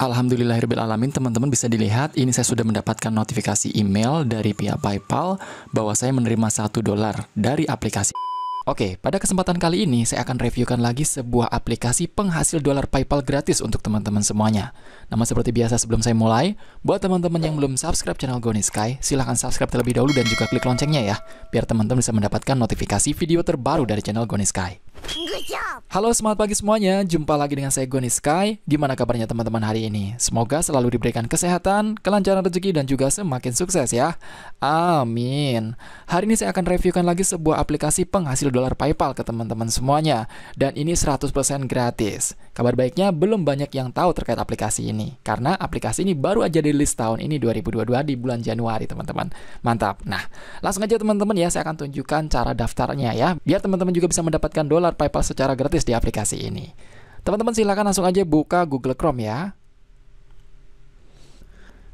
Alhamdulillahirrahmanirrahim, teman-teman bisa dilihat ini saya sudah mendapatkan notifikasi email dari pihak PayPal bahwa saya menerima $1 dari aplikasi. Oke, pada kesempatan kali ini saya akan reviewkan lagi sebuah aplikasi penghasil dolar PayPal gratis untuk teman-teman semuanya. Namun seperti biasa sebelum saya mulai, buat teman-teman yang belum subscribe channel Ghonisky, silahkan subscribe terlebih dahulu dan juga klik loncengnya ya, biar teman-teman bisa mendapatkan notifikasi video terbaru dari channel Ghonisky. Halo, selamat pagi semuanya. Jumpa lagi dengan saya Ghonisky. Gimana kabarnya teman-teman hari ini? Semoga selalu diberikan kesehatan, kelancaran rezeki, dan juga semakin sukses ya. Amin. Hari ini saya akan reviewkan lagi sebuah aplikasi penghasil dolar PayPal ke teman-teman semuanya. Dan ini 100% gratis. Kabar baiknya belum banyak yang tahu terkait aplikasi ini, karena aplikasi ini baru aja dirilis tahun ini 2022 di bulan Januari teman-teman. Mantap. Nah, langsung aja teman-teman ya, saya akan tunjukkan cara daftarnya ya, biar teman-teman juga bisa mendapatkan dolar PayPal secara gratis di aplikasi ini. Teman-teman silahkan langsung aja buka Google Chrome ya.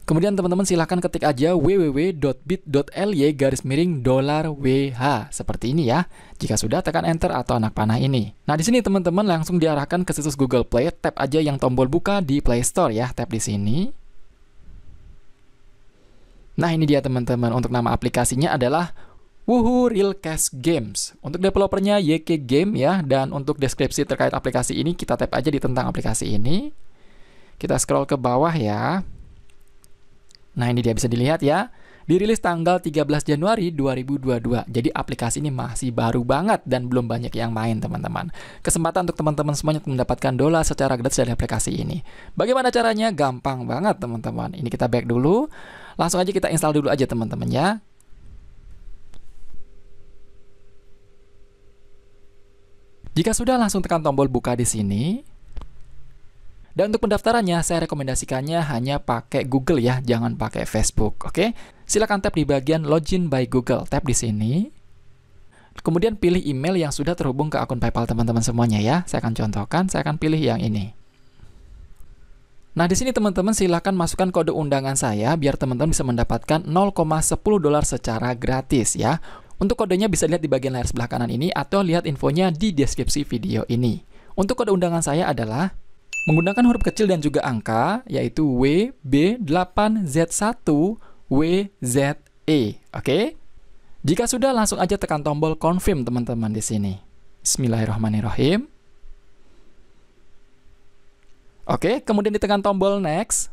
Kemudian teman-teman silahkan ketik aja www.bit.ly/$WH seperti ini ya. Jika sudah, tekan enter atau anak panah ini. Nah, di sini teman-teman langsung diarahkan ke situs Google Play. Tap aja yang tombol buka di Play Store ya, tap di sini. Nah, ini dia teman-teman. Untuk nama aplikasinya adalah WooHoo Real Cash Games. Untuk developernya YK Game ya. Dan untuk deskripsi terkait aplikasi ini, kita tap aja di tentang aplikasi ini. Kita scroll ke bawah ya. Nah, ini dia bisa dilihat ya. Dirilis tanggal 13 Januari 2022. Jadi aplikasi ini masih baru banget dan belum banyak yang main teman-teman. Kesempatan untuk teman-teman semuanya mendapatkan dolar secara gratis dari aplikasi ini. Bagaimana caranya? Gampang banget teman-teman. Ini kita back dulu. Langsung aja kita install dulu aja teman-teman ya. Jika sudah, langsung tekan tombol buka di sini. Dan untuk pendaftarannya, saya rekomendasikannya hanya pakai Google ya, jangan pakai Facebook, oke? Silakan tap di bagian Login by Google, tap di sini. Kemudian pilih email yang sudah terhubung ke akun PayPal teman-teman semuanya ya. Saya akan contohkan, saya akan pilih yang ini. Nah, di sini teman-teman silahkan masukkan kode undangan saya biar teman-teman bisa mendapatkan $0,10 secara gratis ya. Untuk kodenya bisa lihat di bagian layar sebelah kanan ini atau lihat infonya di deskripsi video ini. Untuk kode undangan saya adalah menggunakan huruf kecil dan juga angka, yaitu WB8Z1WZE. Oke? Jika sudah, langsung aja tekan tombol confirm teman-teman di sini. Bismillahirrahmanirrahim. Oke, kemudian ditekan tombol next.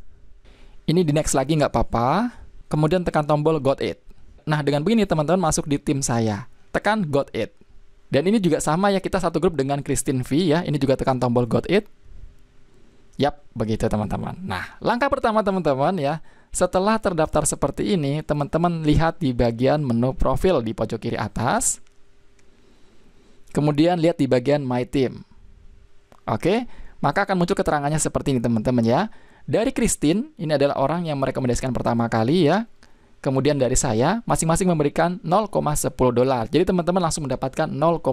Ini di next lagi nggak apa-apa. Kemudian tekan tombol got it. Nah, dengan begini teman-teman masuk di tim saya. Tekan got it. Dan ini juga sama ya, kita satu grup dengan Catherine V ya. Ini juga tekan tombol got it. Yap, begitu teman-teman. Nah, langkah pertama teman-teman ya, setelah terdaftar seperti ini, teman-teman lihat di bagian menu profil di pojok kiri atas. Kemudian lihat di bagian my team. Oke, maka akan muncul keterangannya seperti ini teman-teman ya. Dari Catherine, ini adalah orang yang merekomendasikan pertama kali ya. Kemudian dari saya, masing-masing memberikan $0,10. Jadi teman-teman langsung mendapatkan $0,20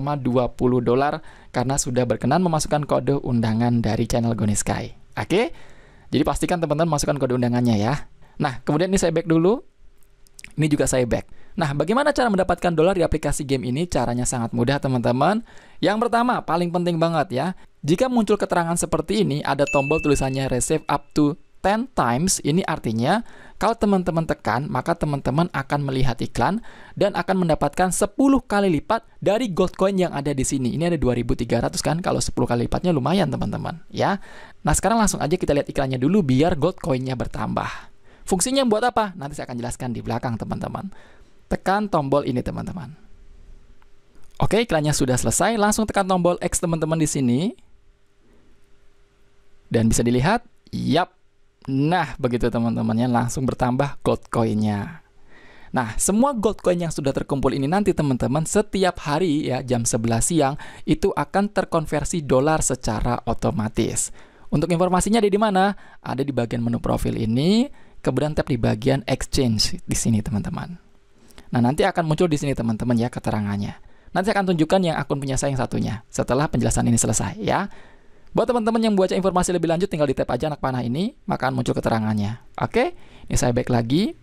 karena sudah berkenan memasukkan kode undangan dari channel Ghonisky. Oke? Jadi pastikan teman-teman masukkan kode undangannya ya. Nah, kemudian ini saya back dulu. Ini juga saya back. Nah, bagaimana cara mendapatkan dolar di aplikasi game ini? Caranya sangat mudah teman-teman. Yang pertama, paling penting banget ya. Jika muncul keterangan seperti ini, ada tombol tulisannya receive up to 10 times, ini artinya kalau teman-teman tekan, maka teman-teman akan melihat iklan dan akan mendapatkan 10 kali lipat dari gold coin yang ada di sini. Ini ada 2.300 kan, kalau 10 kali lipatnya lumayan teman-teman ya. Nah, sekarang langsung aja kita lihat iklannya dulu biar gold coinnya bertambah. Fungsinya buat apa? Nanti saya akan jelaskan di belakang teman-teman. Tekan tombol ini teman-teman. Oke, iklannya sudah selesai, langsung tekan tombol X teman-teman di sini. Dan bisa dilihat, yap. Nah, begitu teman-temannya langsung bertambah gold coin-nya. Nah, semua gold coin yang sudah terkumpul ini nanti teman-teman setiap hari ya jam 11 siang itu akan terkonversi dolar secara otomatis. Untuk informasinya ada di mana? Ada di bagian menu profil ini, kemudian tap di bagian exchange di sini teman-teman. Nah, nanti akan muncul di sini teman-teman ya keterangannya. Nanti saya akan tunjukkan yang akun punya saya yang satunya setelah penjelasan ini selesai ya. Buat teman-teman yang baca informasi lebih lanjut, tinggal di tap aja anak panah ini, maka akan muncul keterangannya. Oke, ini saya back lagi,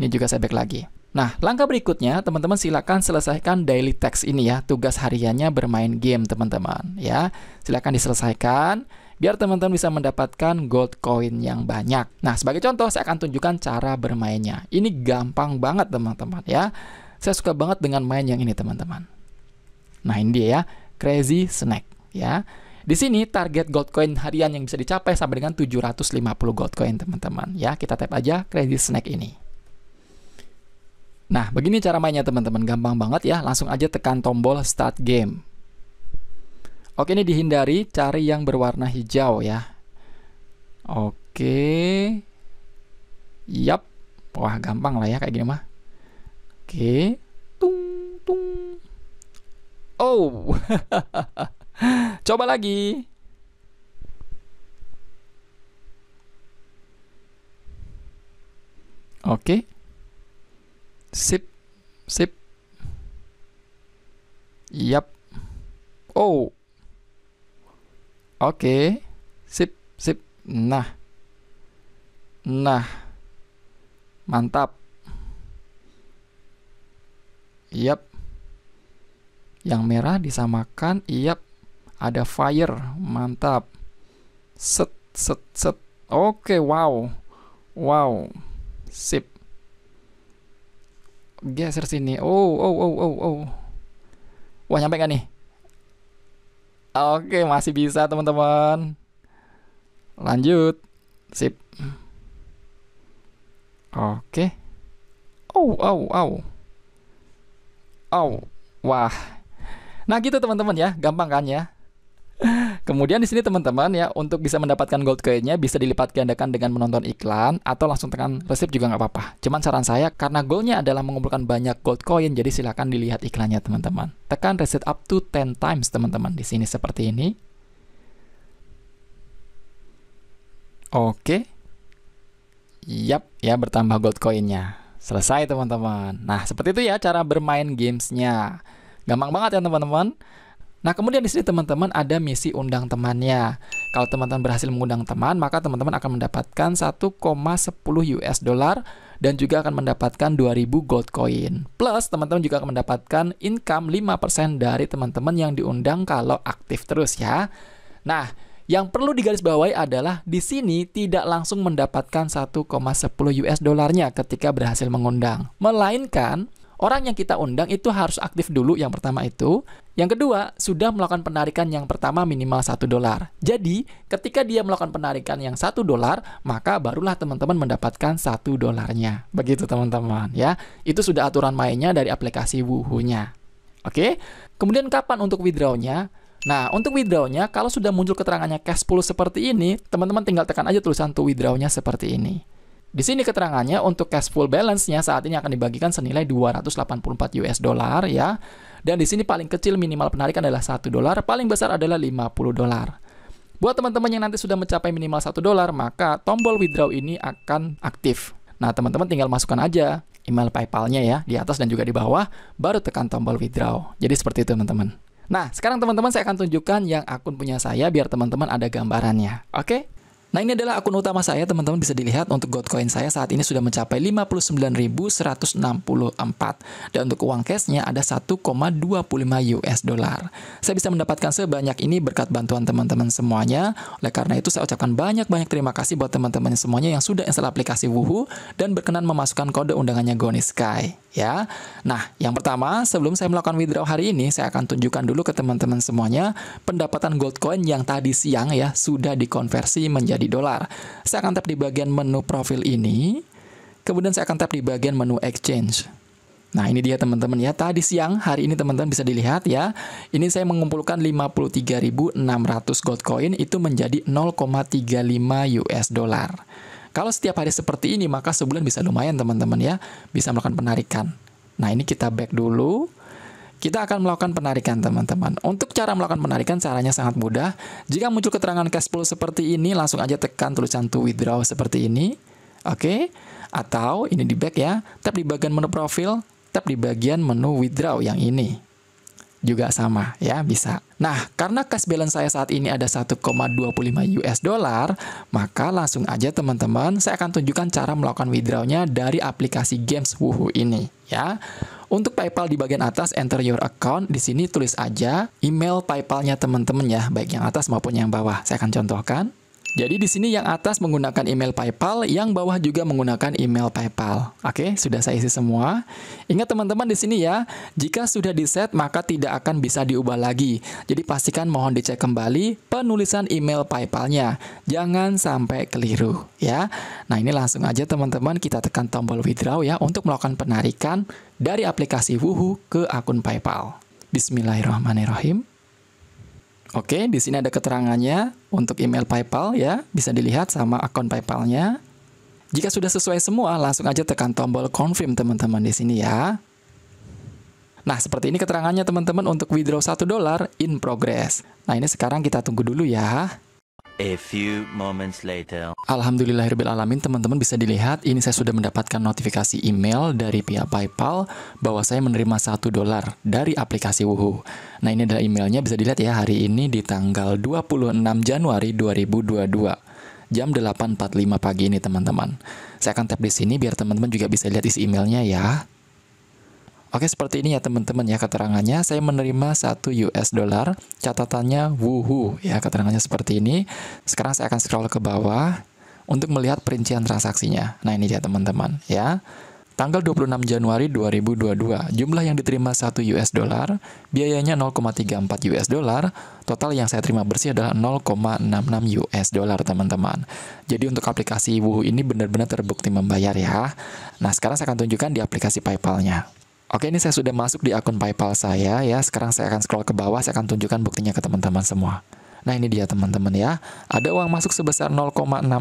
ini juga saya back lagi. Nah, langkah berikutnya, teman-teman silakan selesaikan daily task ini ya, tugas hariannya bermain game teman-teman. Ya, silakan diselesaikan. biar teman-teman bisa mendapatkan gold coin yang banyak. Nah, sebagai contoh saya akan tunjukkan cara bermainnya. Ini gampang banget teman-teman ya. Saya suka banget dengan main yang ini teman-teman. Nah, ini dia ya, Crazy Snake ya. Di sini target gold coin harian yang bisa dicapai sampai dengan 750 gold coin teman-teman ya. Kita tap aja Crazy Snake ini. Nah, begini cara mainnya teman-teman, gampang banget ya. Langsung aja tekan tombol Start Game. Oke, ini dihindari, cari yang berwarna hijau ya. Oke. Yap. Wah, gampang lah ya kayak gini mah. Oke. Tung tung. Oh. Coba lagi. Oke. Sip, sip. Yap. Oh. Oke. Sip, sip. Nah. Nah. Mantap. Yap. Yang merah disamakan. Yap. Ada fire. Mantap. Set, set, set. Oke, wow. Wow. Sip. Geser sini. Oh, oh, oh, oh, oh. Wah, nyampe gak nih? Oke, masih bisa teman-teman. Lanjut. Sip. Oke. Oh, oh, oh. Oh. Wah. Nah, gitu teman-teman ya. Gampang kan ya? Kemudian di sini teman-teman ya, untuk bisa mendapatkan gold coinnya bisa dilipat gandakan dengan menonton iklan atau langsung tekan resep juga nggak apa-apa. Cuman saran saya karena goalnya adalah mengumpulkan banyak gold coin, jadi silahkan dilihat iklannya teman-teman. Tekan reset up to 10 times teman-teman di sini seperti ini. Oke. Yap, ya bertambah gold coinnya. Selesai teman-teman. Nah seperti itu ya cara bermain gamesnya. Gampang banget ya teman-teman. Nah, kemudian di sini teman-teman ada misi undang temannya. Kalau teman-teman berhasil mengundang teman, maka teman-teman akan mendapatkan 1,10 US dollar dan juga akan mendapatkan 2000 gold coin. Plus, teman-teman juga akan mendapatkan income 5% dari teman-teman yang diundang kalau aktif terus ya. Nah, yang perlu digarisbawahi adalah di sini tidak langsung mendapatkan 1,10 US dolarnya ketika berhasil mengundang, melainkan orang yang kita undang itu harus aktif dulu yang pertama itu. Yang kedua, sudah melakukan penarikan yang pertama minimal 1 dolar. Jadi, ketika dia melakukan penarikan yang 1 dolar, maka barulah teman-teman mendapatkan 1 dolarnya. Begitu teman-teman ya. Itu sudah aturan mainnya dari aplikasi WooHoo-nya. Oke. Kemudian kapan untuk withdraw-nya? Nah, untuk withdraw-nya kalau sudah muncul keterangannya cash pool seperti ini, teman-teman tinggal tekan aja tulisan to withdraw-nya seperti ini. Di sini keterangannya untuk cash pool balance-nya saat ini akan dibagikan senilai 284 US dollar ya. Dan di sini paling kecil minimal penarikan adalah 1 dolar, paling besar adalah 50 dolar. Buat teman-teman yang nanti sudah mencapai minimal 1 dolar, maka tombol withdraw ini akan aktif. Nah, teman-teman tinggal masukkan aja email PayPal-nya ya di atas dan juga di bawah, baru tekan tombol withdraw. Jadi seperti itu, teman-teman. Nah, sekarang teman-teman saya akan tunjukkan yang akun punya saya biar teman-teman ada gambarannya. Oke? Nah, ini adalah akun utama saya, teman-teman bisa dilihat untuk gold coin saya saat ini sudah mencapai 59.164. Dan untuk uang cashnya ada 1,25 US dollar. Saya bisa mendapatkan sebanyak ini berkat bantuan teman-teman semuanya. Oleh karena itu, saya ucapkan banyak-banyak terima kasih buat teman-teman semuanya yang sudah install aplikasi WooHoo dan berkenan memasukkan kode undangannya Ghonisky. Ya, nah yang pertama sebelum saya melakukan withdraw hari ini saya akan tunjukkan dulu ke teman-teman semuanya pendapatan gold coin yang tadi siang ya sudah dikonversi menjadi dolar. Saya akan tap di bagian menu profil ini, kemudian saya akan tap di bagian menu exchange. Nah ini dia teman-teman ya, tadi siang hari ini teman-teman bisa dilihat ya, ini saya mengumpulkan 53.600 gold coin itu menjadi 0,35 US dollar. Kalau setiap hari seperti ini, maka sebulan bisa lumayan teman-teman ya. Bisa melakukan penarikan. Nah, ini kita back dulu. Kita akan melakukan penarikan teman-teman. Untuk cara melakukan penarikan, caranya sangat mudah. Jika muncul keterangan cash flow seperti ini, langsung aja tekan tulisan to withdraw seperti ini. Oke. Atau ini di back ya. Tap di bagian menu profil, tap di bagian menu withdraw yang ini. juga sama ya, bisa. Nah, karena cash balance saya saat ini ada 1,25 US dollar, maka langsung aja teman-teman saya akan tunjukkan cara melakukan withdrawnya dari aplikasi games WooHoo ini ya. Untuk PayPal di bagian atas enter your account, di sini tulis aja email PayPal-nya teman-teman ya, baik yang atas maupun yang bawah. Saya akan contohkan. Jadi di sini yang atas menggunakan email PayPal, yang bawah juga menggunakan email PayPal. Oke, sudah saya isi semua. Ingat teman-teman di sini ya, jika sudah di-set maka tidak akan bisa diubah lagi. Jadi pastikan mohon dicek kembali penulisan email PayPal-nya. Jangan sampai keliru ya. Nah, ini langsung aja teman-teman kita tekan tombol withdraw ya untuk melakukan penarikan dari aplikasi WooHoo ke akun PayPal. Bismillahirrahmanirrahim. Oke, di sini ada keterangannya untuk email PayPal ya, bisa dilihat sama akun PayPal-nya. Jika sudah sesuai semua, langsung aja tekan tombol confirm teman-teman di sini ya. Nah, seperti ini keterangannya teman-teman untuk withdraw 1 dolar in progress. Nah, ini sekarang kita tunggu dulu ya. A few moments later. Alhamdulillahirrahmanirrahim, teman-teman bisa dilihat ini saya sudah mendapatkan notifikasi email dari pihak PayPal bahwa saya menerima 1 dolar dari aplikasi WooHoo. Nah, ini adalah emailnya, bisa dilihat ya, hari ini di tanggal 26 Januari 2022 jam 8.45 pagi ini teman-teman. Saya akan tap di sini biar teman-teman juga bisa lihat isi emailnya ya. Oke, seperti ini ya teman-teman ya keterangannya. Saya menerima 1 US dollar, catatannya WooHoo ya, keterangannya seperti ini. Sekarang saya akan scroll ke bawah untuk melihat perincian transaksinya. Nah, ini dia teman-teman ya. Tanggal 26 Januari 2022, jumlah yang diterima 1 US dollar, biayanya 0,34 US dollar, total yang saya terima bersih adalah 0,66 US dollar teman-teman. Jadi untuk aplikasi WooHoo ini benar-benar terbukti membayar ya. Nah, sekarang saya akan tunjukkan di aplikasi PayPal-nya. Oke, ini saya sudah masuk di akun PayPal saya ya. Sekarang saya akan scroll ke bawah, saya akan tunjukkan buktinya ke teman-teman semua. Nah, ini dia teman-teman ya. Ada uang masuk sebesar 0,66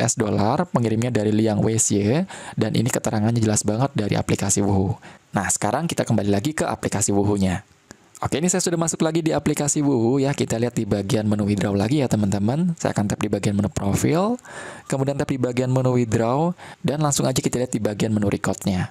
US dollar, pengirimnya dari Liang WY, dan ini keterangannya jelas banget dari aplikasi WooHoo. Nah, sekarang kita kembali lagi ke aplikasi WooHoo-nya. Oke, ini saya sudah masuk lagi di aplikasi WooHoo ya. Kita lihat di bagian menu withdraw lagi ya teman-teman. Saya akan tap di bagian menu profil, kemudian tap di bagian menu withdraw, dan langsung aja kita lihat di bagian menu record-nya.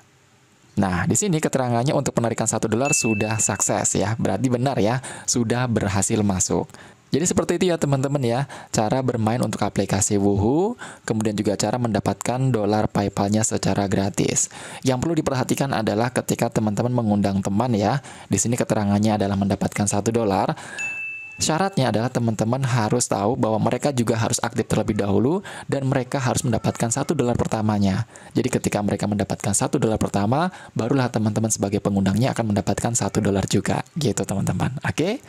Nah, di sini keterangannya untuk penarikan 1 dolar sudah sukses ya. Berarti benar ya, sudah berhasil masuk. Jadi seperti itu ya teman-teman ya, cara bermain untuk aplikasi WooHoo, kemudian juga cara mendapatkan dolar PayPal-nya secara gratis. Yang perlu diperhatikan adalah ketika teman-teman mengundang teman ya. Di sini keterangannya adalah mendapatkan 1 dolar. Syaratnya adalah teman-teman harus tahu bahwa mereka juga harus aktif terlebih dahulu dan mereka harus mendapatkan 1 dolar pertamanya. Jadi ketika mereka mendapatkan 1 dolar pertama, barulah teman-teman sebagai pengundangnya akan mendapatkan 1 dolar juga. Gitu teman-teman, oke?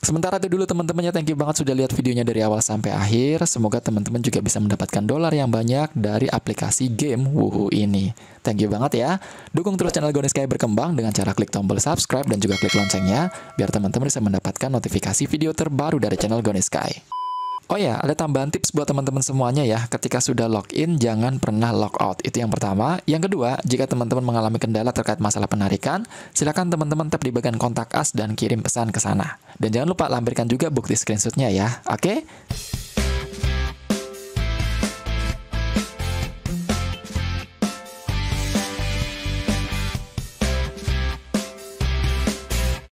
Sementara itu dulu teman-teman ya, thank you banget sudah lihat videonya dari awal sampai akhir. Semoga teman-teman juga bisa mendapatkan dolar yang banyak dari aplikasi game WooHoo ini. Thank you banget ya. Dukung terus channel Ghonisky berkembang dengan cara klik tombol subscribe dan juga klik loncengnya, biar teman-teman bisa mendapatkan notifikasi video terbaru dari channel Ghonisky. Oh ya, ada tambahan tips buat teman-teman semuanya ya. Ketika sudah login, jangan pernah log out. Itu yang pertama. Yang kedua, jika teman-teman mengalami kendala terkait masalah penarikan, silakan teman-teman tap di bagian kontak us dan kirim pesan ke sana. Dan jangan lupa lampirkan juga bukti screenshotnya ya. Oke?